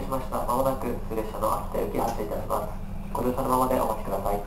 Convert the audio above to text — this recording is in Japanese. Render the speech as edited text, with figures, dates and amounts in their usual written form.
たしました。まもなく普通列車の秋田行き発車いたします。ご乗車のままでお待ちください。